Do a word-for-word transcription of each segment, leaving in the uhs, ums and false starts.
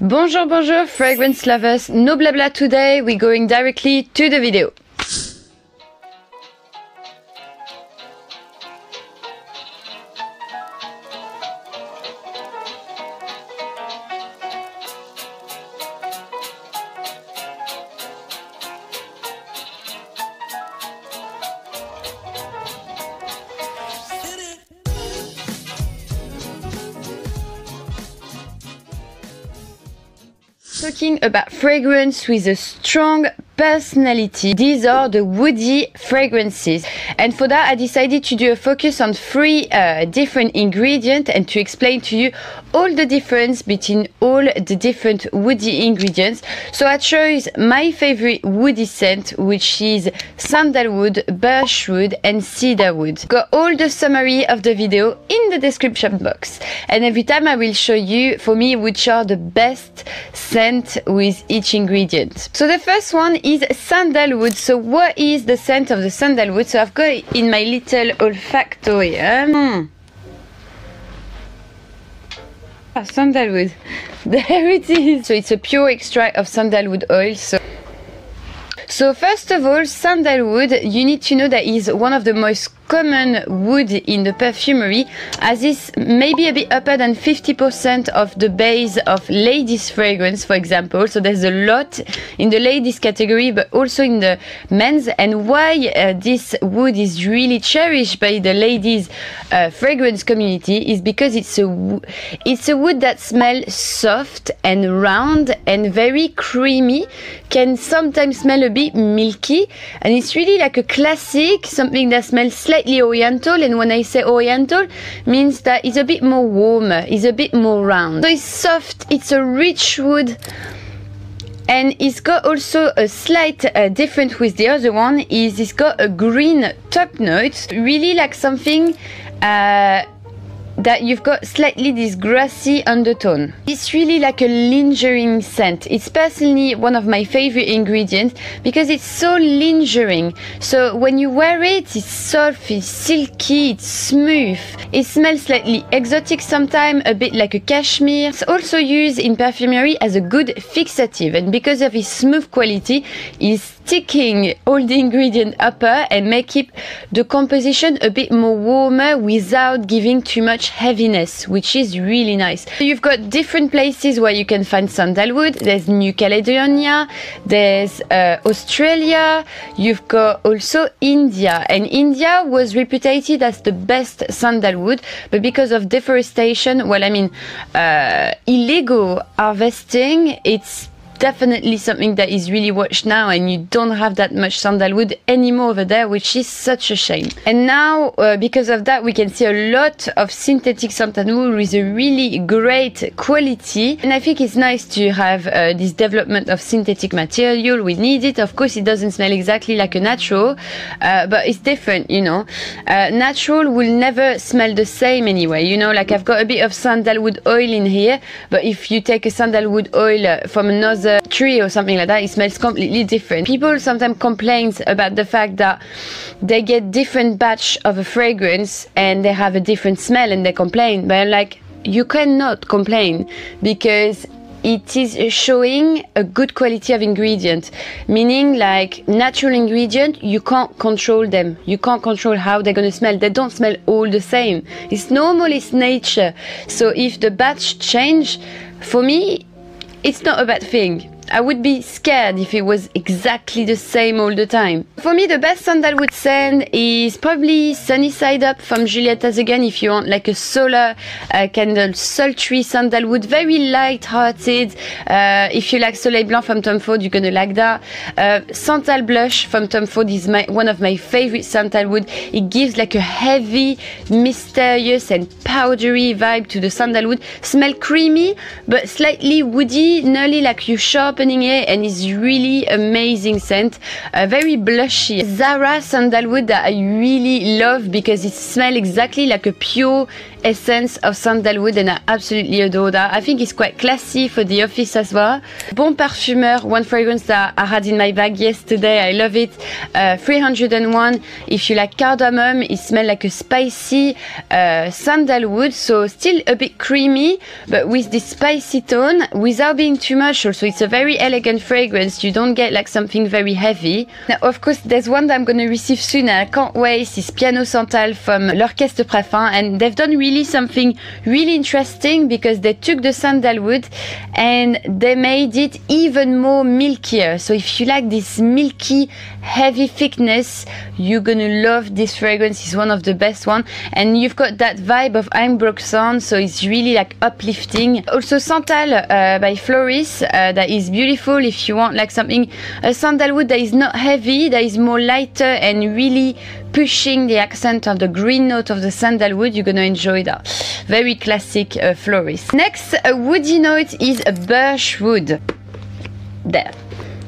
Bonjour, bonjour, fragrance lovers. No blabla today, we're going directly to the video. Talking about fragrance with a strong personality. These are the woody fragrances, and for that I decided to do a focus on three uh, different ingredients and to explain to you all the difference between all the different woody ingredients. So I chose my favorite woody scent, which is sandalwood, birchwood and cedarwood. Got all the summary of the video in the description box, and every time I will show you for me which are the best scent with each ingredient. So the first one is Is sandalwood. So what is the scent of the sandalwood? So I've got it in my little olfactorium. Ah, sandalwood. There it is. So it's a pure extract of sandalwood oil. So So first of all, sandalwood, you need to know that is one of the most common wood in the perfumery, as it's maybe a bit upper than fifty percent of the base of ladies fragrance, for example. So there's a lot in the ladies category, but also in the men's. And why uh, this wood is really cherished by the ladies uh, fragrance community is because it's a w it's a wood that smells soft and round and very creamy, can sometimes smell a bit milky, and it's really like a classic, something that smells slightly oriental. And when I say oriental, means that it's a bit more warmer, it's a bit more round. So it's soft, it's a rich wood, and it's got also a slight uh, difference with the other one, is it's got a green top note, really like something uh, that you've got slightly this grassy undertone. It's really like a lingering scent. It's personally one of my favorite ingredients because it's so lingering. So when you wear it, it's soft, it's silky, it's smooth. It smells slightly exotic sometimes, a bit like a cashmere. It's also used in perfumery as a good fixative, and because of its smooth quality, it's sticking all the ingredients upper and make it the composition a bit more warmer without giving too much heaviness, which is really nice. So you've got different places where you can find sandalwood. There's New Caledonia, there's uh, Australia, you've got also India, and India was reputed as the best sandalwood, but because of deforestation, well I mean uh, illegal harvesting, it's definitely something that is really watched now, and you don't have that much sandalwood anymore over there, which is such a shame. And now uh, because of that, we can see a lot of synthetic sandalwood with a really great quality, and I think it's nice to have uh, this development of synthetic material. We need it, of course. It doesn't smell exactly like a natural, uh, but it's different, you know. Uh, natural will never smell the same anyway, you know. Like I've got a bit of sandalwood oil in here, but if you take a sandalwood oil from another tree or something like that, it smells completely different. People sometimes complain about the fact that they get different batch of a fragrance and they have a different smell, and they complain, but like, you cannot complain because it is showing a good quality of ingredient, meaning like natural ingredient, you can't control them, you can't control how they're gonna smell. They don't smell all the same. It's normal, it's nature. So if the batch change, for me it's not a bad thing. I would be scared if it was exactly the same all the time. For me, the best sandalwood scent is probably Sunny Side Up from Juliette Has a Gun, if you want like a solar uh, candle, sultry sandalwood, very light-hearted. Uh, if you like Soleil Blanc from Tom Ford, you're gonna like that. Uh, Santal Blush from Tom Ford is my, one of my favorite sandalwood. It gives like a heavy, mysterious and powdery vibe to the sandalwood. Smell creamy, but slightly woody, nearly like you shop opening it, and it's really amazing scent, uh, very blushy. Zara sandalwood that I really love because it smells exactly like a pure Essence of Sandalwood and an absolutely adore that. I think it's quite classy for the office as well. Bon Parfumeur, one fragrance that I had in my bag yesterday. I love it. Uh, three oh one. If you like cardamom, it smells like a spicy uh, sandalwood. So still a bit creamy, but with this spicy tone without being too much. Also, it's a very elegant fragrance. You don't get like something very heavy. Now, of course, there's one that I'm going to receive soon. And I can't wait. It's Piano Santal from L'Orchestre Parfum. And they've done really something really interesting because they took the sandalwood and they made it even more milkier. So if you like this milky heavy thickness, you're gonna love this fragrance. It's one of the best one, and you've got that vibe of Ambroxan, so it's really like uplifting. Also Santal uh, by Floris, uh, that is beautiful if you want like something a sandalwood that is not heavy, that is more lighter and really pushing the accent of the green note of the sandalwood. You're gonna enjoy that. Very classic uh, florist. Next, a woody note is a birchwood. There.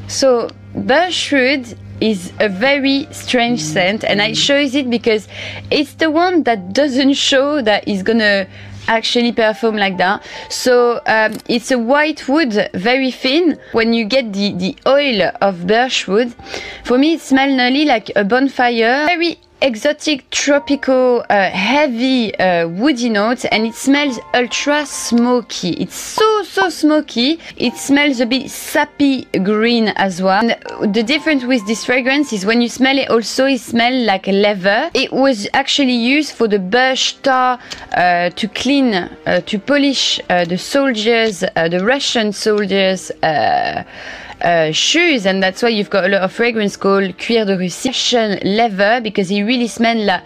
So birchwood is a very strange scent, and I chose it because it's the one that doesn't show that it's gonna actually perform like that. So um, it's a white wood, very thin. When you get the, the oil of birchwood, for me it smells nearly like a bonfire. Very exotic, tropical, uh, heavy uh, woody notes, and it smells ultra smoky. It's so so smoky. It smells a bit sappy green as well. And the difference with this fragrance is when you smell it, also it smells like leather. It was actually used for the birch tar uh, to clean, uh, to polish uh, the soldiers, uh, the Russian soldiers. Uh, Uh, shoes, and that's why you've got a lot of fragrance called Cuir de Russie, Russian leather, because it really smells la,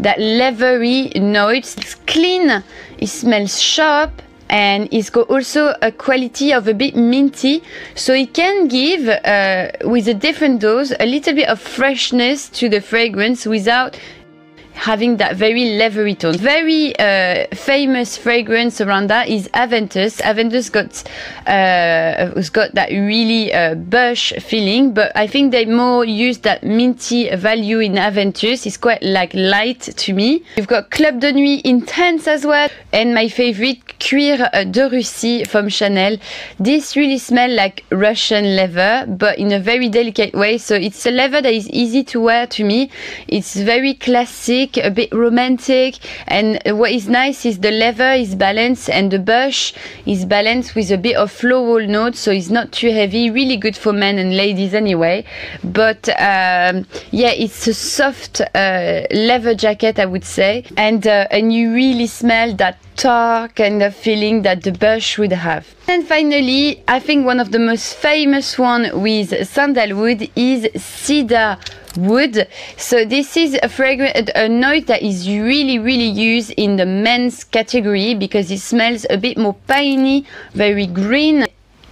that leathery note. It's clean, it smells sharp, and it's got also a quality of a bit minty, so it can give uh, with a different dose a little bit of freshness to the fragrance without having that very leathery tone. Very uh, famous fragrance around that is Aventus. Aventus got uh, got that really uh, bush feeling, but I think they more use that minty value in Aventus. It's quite like light to me. You've got Club de Nuit Intense as well, and my favorite Cuir de Russie from Chanel. This really smells like Russian leather, but in a very delicate way. So it's a leather that is easy to wear to me. It's very classic, a bit romantic, and what is nice is the leather is balanced and the bush is balanced with a bit of floral note, so it's not too heavy. Really good for men and ladies anyway, but um, yeah, it's a soft uh, leather jacket, I would say, and uh, and you really smell that tar kind of feeling that the bush would have. And finally, I think one of the most famous one with sandalwood is cedar wood. So this is a fragrance, a note that is really really used in the men's category because it smells a bit more piney, very green.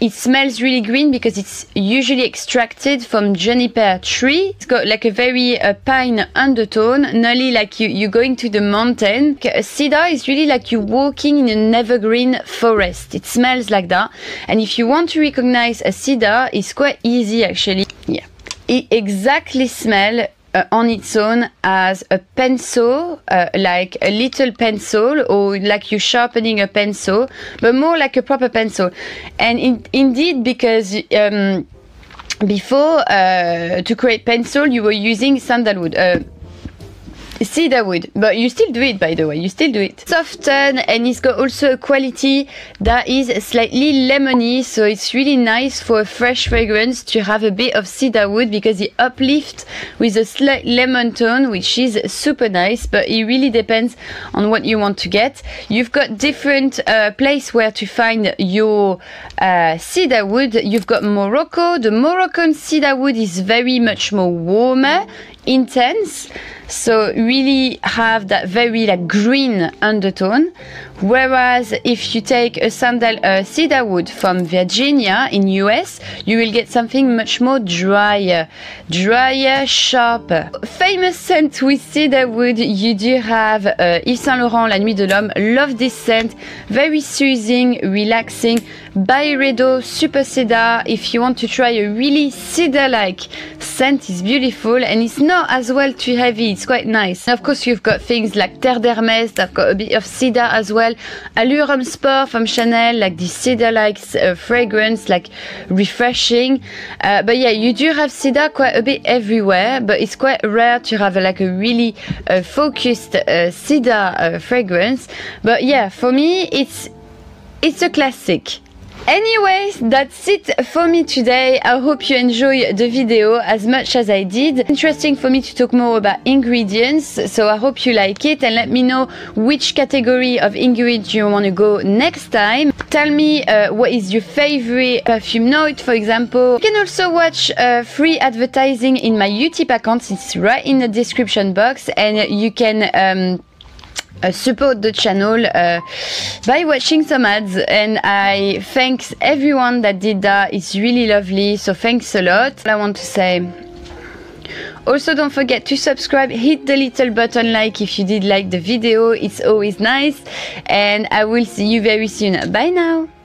It smells really green because it's usually extracted from juniper tree. It's got like a very uh, pine undertone, nearly like you, you're going to the mountain. Cedar is really like you're walking in an evergreen forest. It smells like that. And if you want to recognize a cedar, it's quite easy actually. Yeah. It exactly smells uh, on its own as a pencil, uh, like a little pencil, or like you're sharpening a pencil, but more like a proper pencil. And in, indeed, because um, before uh, to create pencil, you were using sandalwood. Uh, Cedar wood, but you still do it, by the way, you still do it. Soften, and it's got also a quality that is slightly lemony, so it's really nice for a fresh fragrance to have a bit of cedar wood because it uplifts with a slight lemon tone, which is super nice, but it really depends on what you want to get. You've got different uh, place where to find your uh, cedar wood. You've got Morocco. The Moroccan cedar wood is very much more warmer, intense, so really have that very like green undertone. Whereas if you take a sandal uh, cedarwood from Virginia in U S, you will get something much more drier, drier, sharper. Famous scent with cedarwood, you do have uh, Yves Saint Laurent, La Nuit de l'Homme. Love this scent, very soothing, relaxing. Byredo Super Cedar. If you want to try a really cedar-like scent, it's beautiful and it's not as well too heavy. It's quite nice. And of course, you've got things like Terre d'Hermès. I've got a bit of cedar as well. Allure Homme Sport from Chanel, like this cedar-like uh, fragrance, like refreshing. Uh, but yeah, you do have cedar quite a bit everywhere, but it's quite rare to have like a really uh, focused uh, cedar uh, fragrance. But yeah, for me, it's it's a classic. Anyways, that's it for me today. I hope you enjoy the video as much as I did. Interesting for me to talk more about ingredients, so I hope you like it and let me know which category of ingredients you want to go next time. Tell me uh, what is your favorite perfume note, for example. You can also watch uh, free advertising in my YouTube account. It's right in the description box, and you can um, Uh, support the channel uh, by watching some ads, and I thanks everyone that did that. It's really lovely, so thanks a lot. I want to say also, don't forget to subscribe, hit the little button like if you did like the video, it's always nice, and I will see you very soon. Bye now.